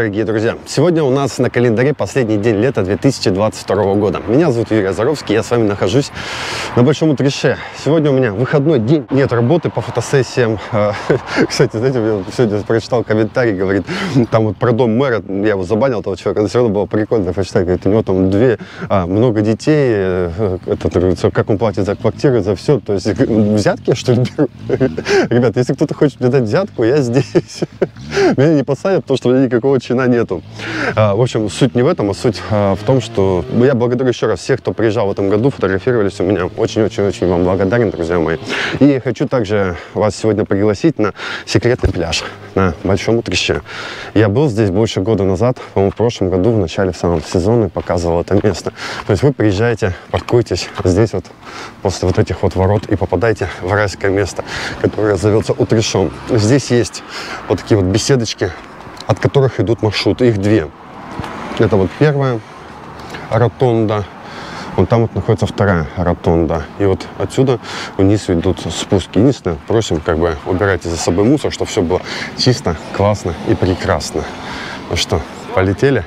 дорогие друзья! Сегодня у нас на календаре последний день лета 2022 года. Меня зовут Юрий Озаровский, я с вами нахожусь на Большом Утрище. Сегодня у меня выходной день, нет работы по фотосессиям. Кстати, знаете, я сегодня прочитал комментарий, говорит, там вот про дом мэра, я его забанил, того человека, но все равно было прикольно прочитать. Говорит, у него там много детей, как он платит за квартиру, за все. То есть взятки, что ли, беру? Ребята, если кто-то хочет мне дать взятку, я здесь. Меня не посадят, потому что у меня никакого чина нету. В общем, суть не в этом, а суть в том, что я благодарю еще раз всех, кто приезжал в этом году, фотографировались у меня. Очень-очень-очень вам благодарен, друзья мои. И хочу также вас сегодня пригласить на секретный пляж на Большом Утрище. Я был здесь больше года назад, по-моему, в прошлом году, в начале самого сезона, показывал это место. То есть вы приезжаете, паркуетесь здесь вот, после вот этих вот ворот, и попадаете в райское место, которое зовется Утрешом. Здесь есть вот такие вот беседочки, от которых идут маршруты. Их две. Это вот первая ротонда. Вот там вот находится вторая ротонда. И вот отсюда вниз идут спуски. Единственное, просим, как бы, убирайте за собой мусор, чтобы все было чисто, классно и прекрасно. Ну что, полетели?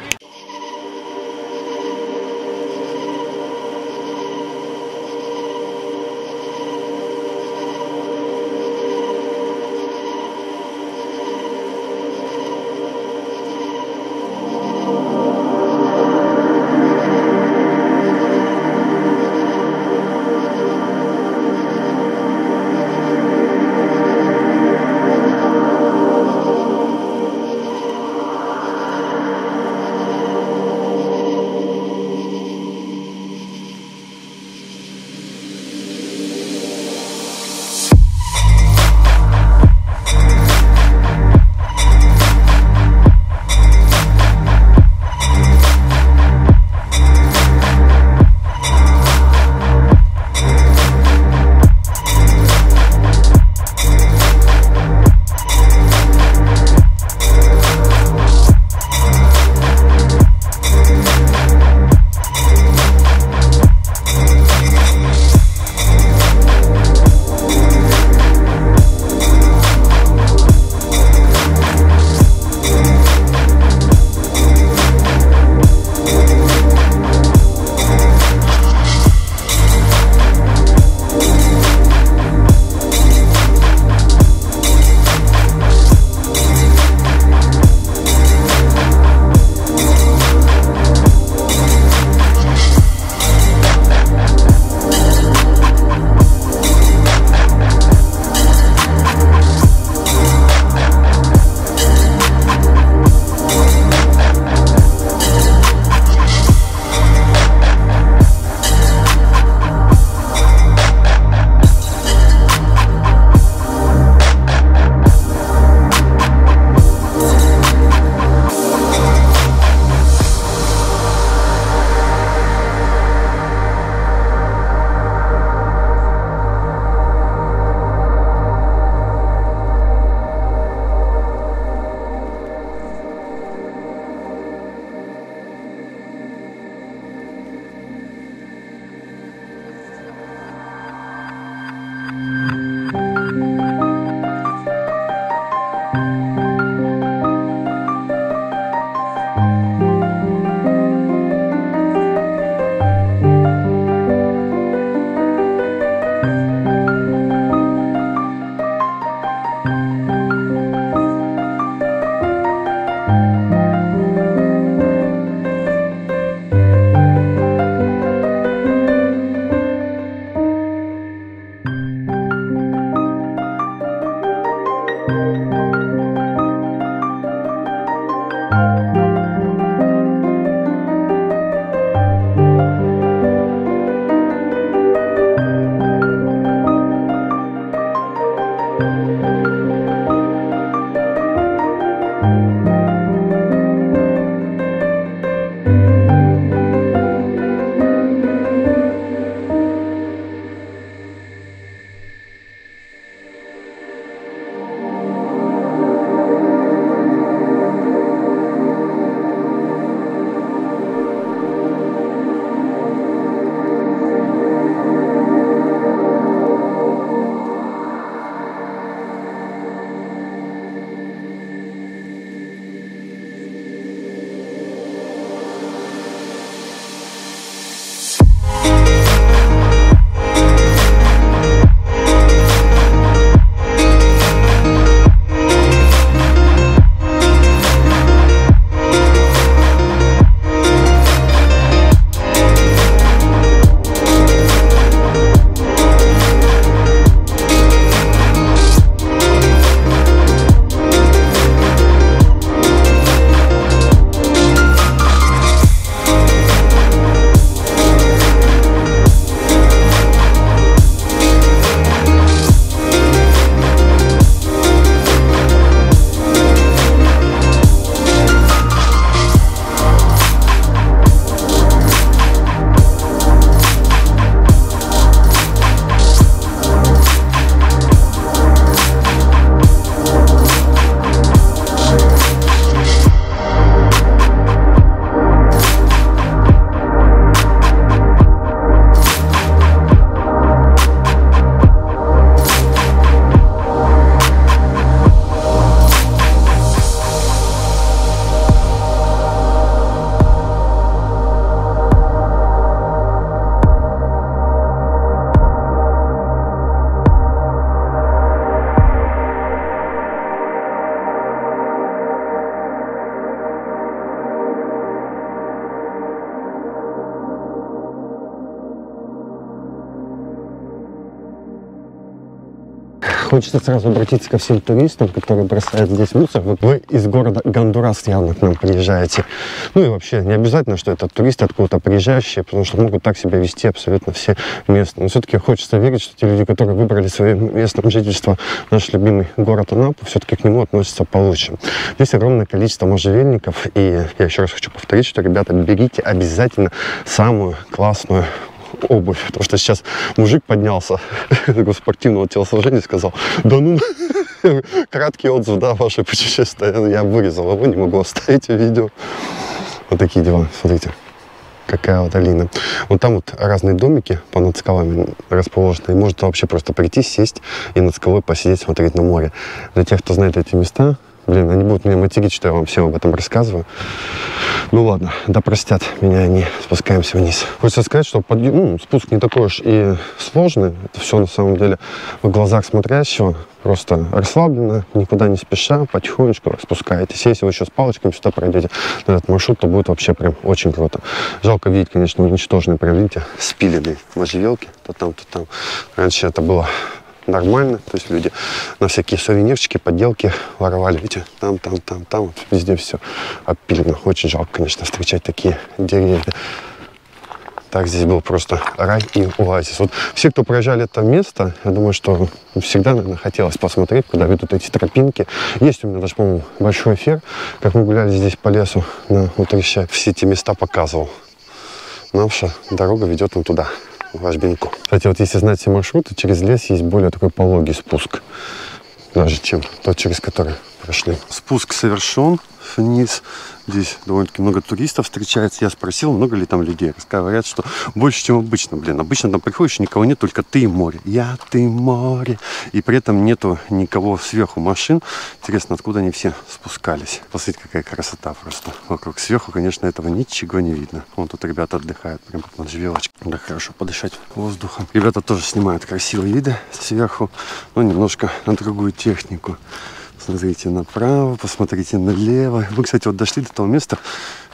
хочется сразу обратиться ко всем туристам, которые бросают здесь мусор. Вот вы из города Гондурас явно к нам приезжаете. Ну и вообще не обязательно, что это туристы откуда-то приезжающие, потому что могут так себя вести абсолютно все местные. Но все-таки хочется верить, что те люди, которые выбрали свое местное жительство, наш любимый город Анапу, все-таки к нему относятся получше. Здесь огромное количество можжевельников, и я еще раз хочу повторить, что, ребята, берите обязательно самую классную обувь, потому что сейчас мужик поднялся такого спортивного телосложения и сказал: да ну, краткий отзыв, да, ваше путешествие, я вырезал его, не могу оставить видео. Вот такие дела, смотрите, какая вот долина. Вот там вот разные домики над скалами расположены, и можно вообще просто прийти, сесть и над скалой посидеть, смотреть на море. Для тех, кто знает эти места, блин, они будут меня материть, что я вам всем об этом рассказываю. Ну ладно, да простят меня они. Спускаемся вниз. Хочется сказать, что спуск не такой уж и сложный. Это все на самом деле в глазах смотрящего. Просто расслабленно, никуда не спеша, потихонечку спускаетесь. Если вы еще с палочками сюда пройдете на этот маршрут, то будет вообще прям очень круто. Жалко видеть, конечно, уничтоженные, прям видите, спиленные можжевелки. То там, то там. Раньше это было нормально, то есть люди на всякие сувенирчики, подделки воровали, видите, там, вот везде все опилено. Очень жалко, конечно, встречать такие деревья. Так, здесь был просто рай и оазис. Вот все, кто проезжали это место, я думаю, что всегда, наверное, хотелось посмотреть, куда ведут эти тропинки. Есть у меня даже, по-моему, большой эфир, как мы гуляли здесь по лесу на Утреше, все эти места показывал. Наша дорога ведет он туда, в ложбинку. Кстати, вот если знать все маршруты, через лес есть более такой пологий спуск, даже чем тот, через который прошли. Спуск совершен вниз. Здесь довольно-таки много туристов встречается. Я спросил, много ли там людей. Говорят, что больше, чем обычно. Блин, обычно там приходишь, никого нет, только ты и море. Я, ты, море. И при этом нету никого сверху машин. Интересно, откуда они все спускались. Посмотрите, какая красота просто. Вокруг сверху, конечно, этого ничего не видно. Вон тут ребята отдыхают, прям под можжевелочкой. Да, хорошо подышать воздухом. Ребята тоже снимают красивые виды сверху, но немножко на другую технику. Смотрите направо, посмотрите налево. Мы, кстати, вот дошли до того места.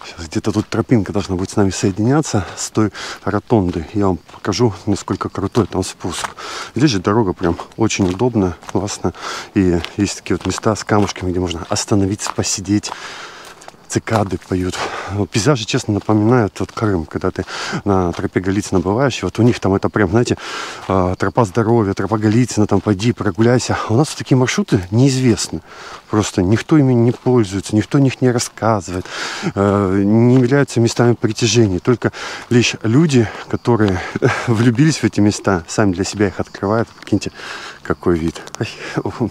Сейчас где-то тут тропинка должна будет с нами соединяться, с той ротондой. Я вам покажу, насколько крутой там спуск. Здесь же дорога прям очень удобная, классная. И есть такие вот места с камушками, где можно остановиться, посидеть. Цикады поют. Пейзажи, честно, напоминают вот Крым, когда ты на тропе Голицына бываешь. И вот у них там это прям, знаете, тропа здоровья, тропа Голицына, там пойди, прогуляйся. А у нас такие маршруты неизвестны. Просто никто ими не пользуется, никто о них не рассказывает, не являются местами притяжения. Только лишь люди, которые влюбились в эти места, сами для себя их открывают. Прикиньте, какой вид. Ой,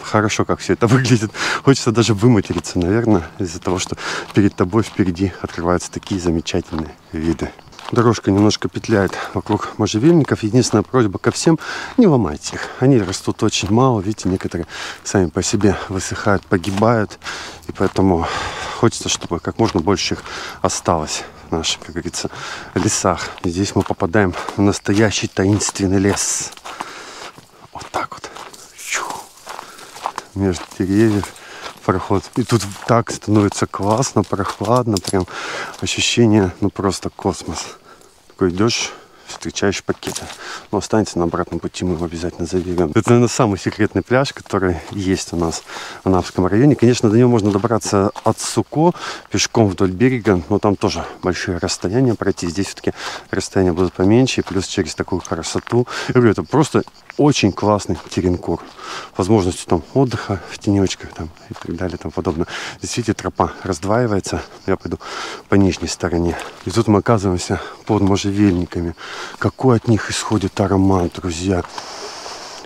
хорошо, как все это выглядит. Хочется даже выматериться, наверное, из-за того, что перед тобой впереди открываются такие замечательные виды. Дорожка немножко петляет вокруг можжевельников. Единственная просьба ко всем: не ломайте их. Они растут очень мало. Видите, некоторые сами по себе высыхают, погибают. И поэтому хочется, чтобы как можно больше их осталось в наших, как говорится, лесах. И здесь мы попадаем в настоящий таинственный лес. Вот так вот. Чух. Между деревьев. Проход. И тут так становится классно, прохладно, прям ощущение, ну просто космос. Такой идешь, встречаешь пакеты. Но останется на обратном пути, мы его обязательно заберем. Это, наверное, самый секретный пляж, который есть у нас в Анапском районе. Конечно, до него можно добраться от Суко, пешком вдоль берега, но там тоже большие расстояния пройти. Здесь все-таки расстояния будут поменьше, плюс через такую красоту. Я говорю, это просто очень классный теренкур. Возможностью там отдыха в тенечках там, и так далее, и тому подобное. Здесь, видите, тропа раздваивается. Я пойду по нижней стороне. И тут мы оказываемся под можжевельниками. Какой от них исходит аромат, друзья.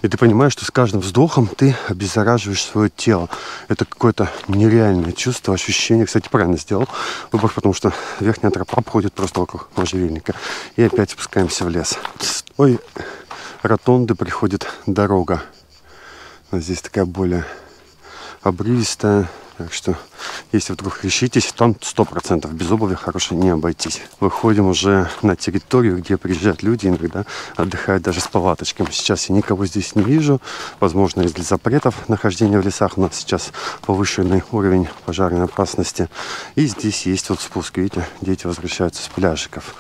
И ты понимаешь, что с каждым вздохом ты обеззараживаешь свое тело. Это какое-то нереальное чувство, ощущение. Кстати, правильно сделал выбор, потому что верхняя тропа обходит просто вокруг можжевельника. И опять спускаемся в лес. Ой, ротонды приходит дорога. Здесь такая более обрывистая. Так что, если вдруг решитесь, там 100% без обуви хорошей не обойтись. Выходим уже на территорию, где приезжают люди, иногда отдыхают даже с палаточками. Сейчас я никого здесь не вижу. Возможно, из-за запретов нахождения в лесах у нас сейчас повышенный уровень пожарной опасности. И здесь есть вот спуск. Видите, дети возвращаются с пляжиков.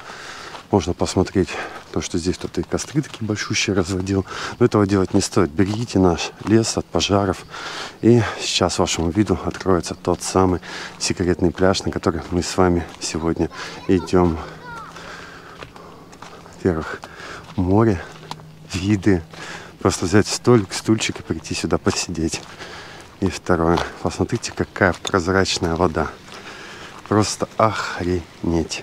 Можно посмотреть Потому что здесь кто-то и костры такие большущие разводил. Но этого делать не стоит. Берегите наш лес от пожаров. И сейчас вашему виду откроется тот самый секретный пляж, на который мы с вами сегодня идем. Во-первых, море, виды. Просто взять столик, стульчик и прийти сюда посидеть. И второе. Посмотрите, какая прозрачная вода. Просто охренеть,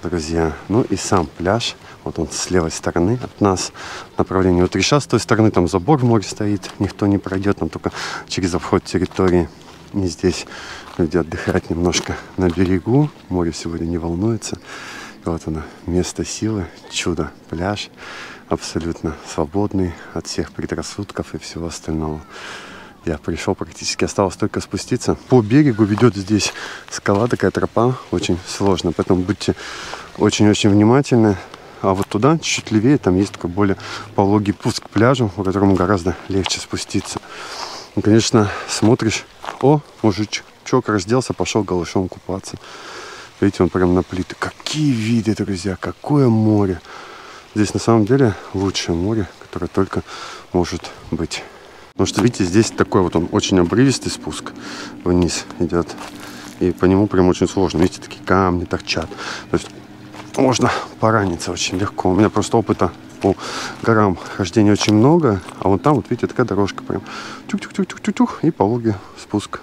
друзья. Ну и сам пляж. Вот он с левой стороны от нас. Направление Утреша. С той стороны там забор в море стоит. Никто не пройдет. Там только через обход территории. И здесь люди отдыхают немножко на берегу. Море сегодня не волнуется. И вот оно. Место силы. Чудо. Пляж. Абсолютно свободный от всех предрассудков и всего остального. Я пришел практически, осталось только спуститься. По берегу ведет здесь скала, такая тропа, очень сложно, поэтому будьте очень-очень внимательны. А вот туда, чуть левее, там есть такой более пологий пуск к пляжу, по которому гораздо легче спуститься. И, конечно, смотришь, о, мужичок разделся, пошел голышом купаться. Видите, он прям на плиты. Какие виды, друзья, какое море. Здесь на самом деле лучшее море, которое только может быть. Потому что, видите, здесь такой вот он очень обрывистый спуск вниз идет. И по нему прям очень сложно. Видите, такие камни торчат. То есть можно пораниться очень легко. У меня просто опыта по горам хождения очень много. А вон там, вот видите, такая дорожка прям. Тюк-тюк-тюк-тюк-тюк. И пологий спуск.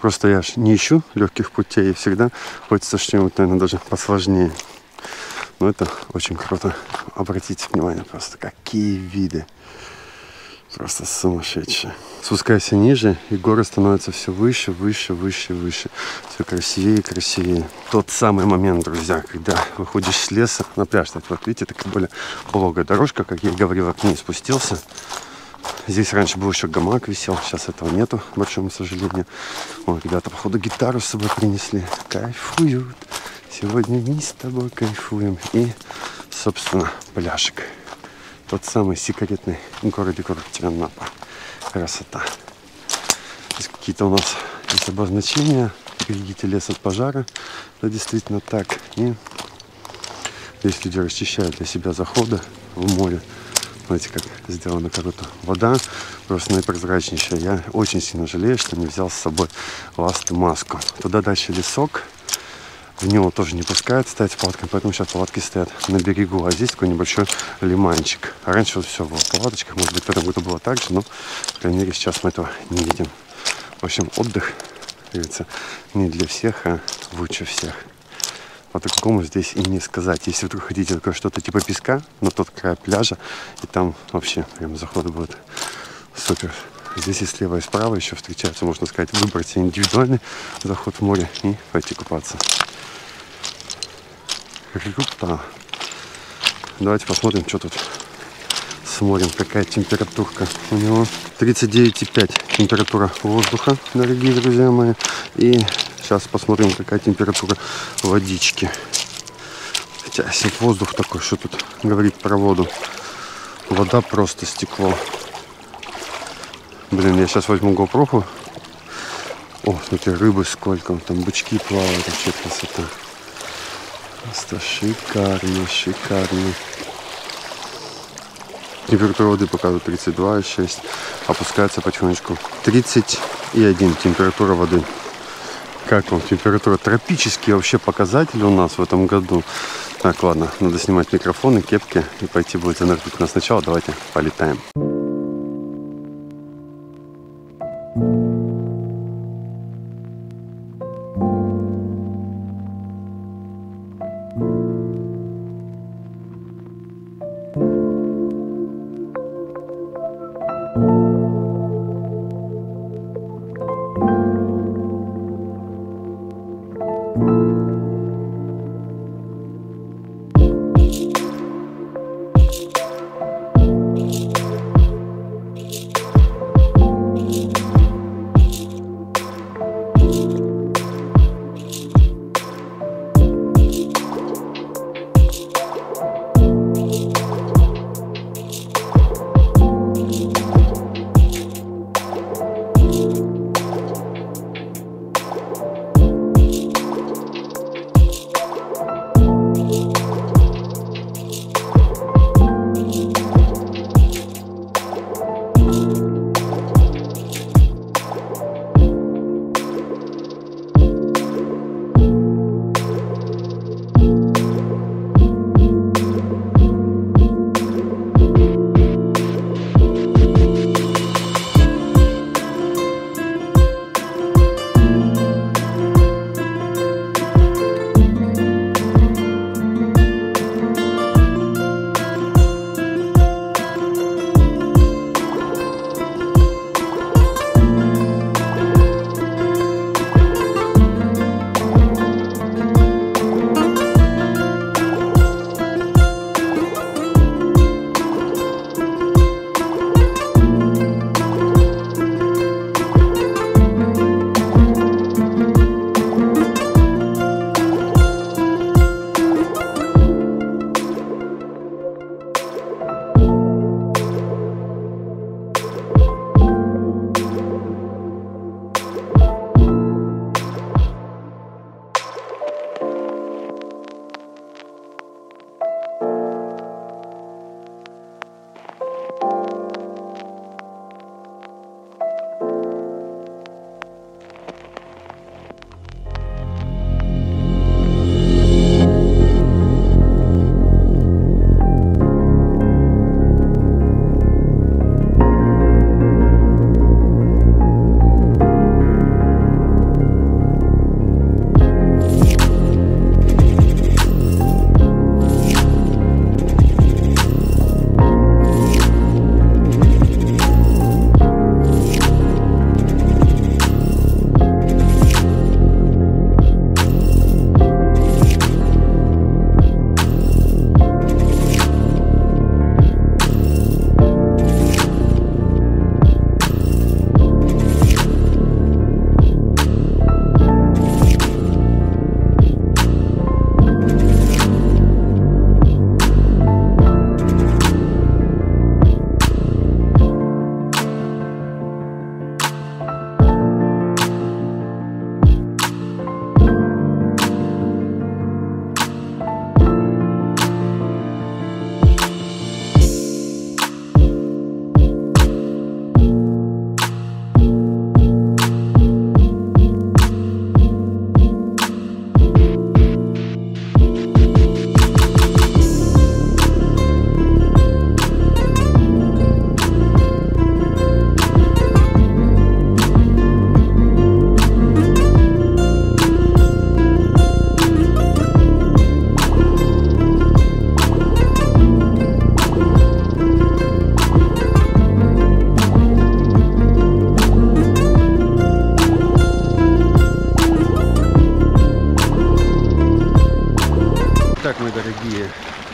Просто я ж не ищу легких путей. И всегда хочется что-нибудь, наверное, даже посложнее. Но это очень круто. Обратите внимание просто, какие виды. Просто сумасшедшие. Спускайся ниже, и горы становятся все выше, выше, выше, выше. Все красивее и красивее. Тот самый момент, друзья, когда выходишь с леса на пляж. Вот видите, такая более пологая дорожка, как я и говорил, к ней спустился. Здесь раньше был еще гамак висел, сейчас этого нету, к большому сожалению. О, ребята, походу, гитару с собой принесли. Кайфуют. Сегодня мы с тобой кайфуем. И, собственно, пляжик. Тот самый секретный город Анапа. Красота. Здесь какие-то у нас есть обозначения. Берегите лес от пожара. Да, действительно так. И здесь люди расчищают для себя заходы в море. Смотрите, как сделана круто. Вода просто наипрозрачнейшая. Я очень сильно жалею, что не взял с собой ласт и маску. Туда дальше лесок. В него тоже не пускают ставить палатками, поэтому сейчас палатки стоят на берегу, а здесь такой небольшой лиманчик. А раньше вот все было в палаточках, может быть, в этом году было так же, но, по крайней мере, сейчас мы этого не видим. В общем, отдых, как говорится, не для всех, а лучше всех. По-другому здесь и не сказать. Если вдруг хотите такое что-то типа песка, на тот край пляжа, и там вообще прям заходы будут супер. Здесь и слева, и справа еще встречаются, можно сказать, выбрать индивидуальный заход в море и пойти купаться. Круто. Давайте посмотрим, что тут с морем, какая температурка у него. 39,5 температура воздуха, дорогие друзья мои. И сейчас посмотрим, какая температура водички. Хотя, если воздух такой, что тут говорить про воду. Вода просто стекло. Блин, я сейчас возьму GoPro. О, смотри, рыбы сколько, там бычки плавают, вообще красота. Просто шикарно, шикарно. Температура воды показывает 32,6. Опускается потихонечку. 30,1 температура воды. Как вам температура? Тропические вообще показатели у нас в этом году. Так, ладно, надо снимать микрофоны, кепки и пойти будет энергетик. Но сначала давайте полетаем.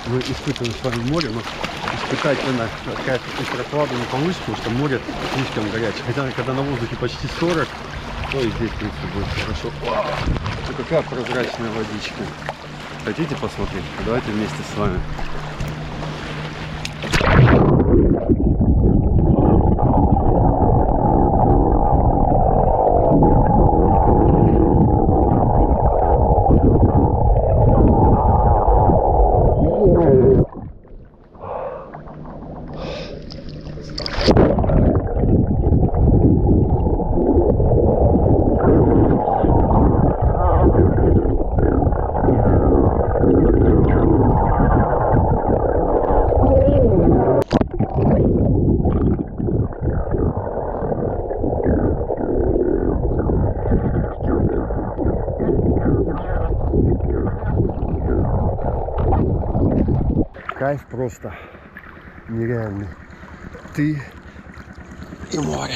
мы испытываем с вами море, но испытательно какая-то прохладная получится, потому что море слишком горячее. Хотя, когда на воздухе почти 40, то и здесь, в принципе, будет хорошо. О, какая прозрачная водичка. Хотите посмотреть? Давайте вместе с вами. Кайф просто нереальный. Ты и море.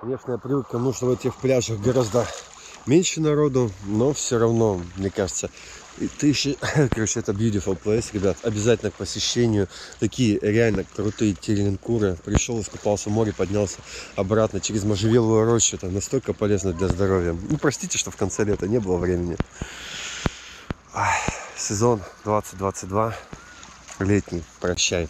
Конечно, я привык к тому, что в этих пляжах гораздо меньше народу, но все равно, мне кажется, и тысячи, короче, это beautiful place, ребят, обязательно к посещению. Такие реально крутые теренкуры. Пришел, искупался в море, поднялся обратно через можжевеловую рощу. Это настолько полезно для здоровья. Ну, простите, что в конце лета не было времени. Сезон 2022, летний, прощай.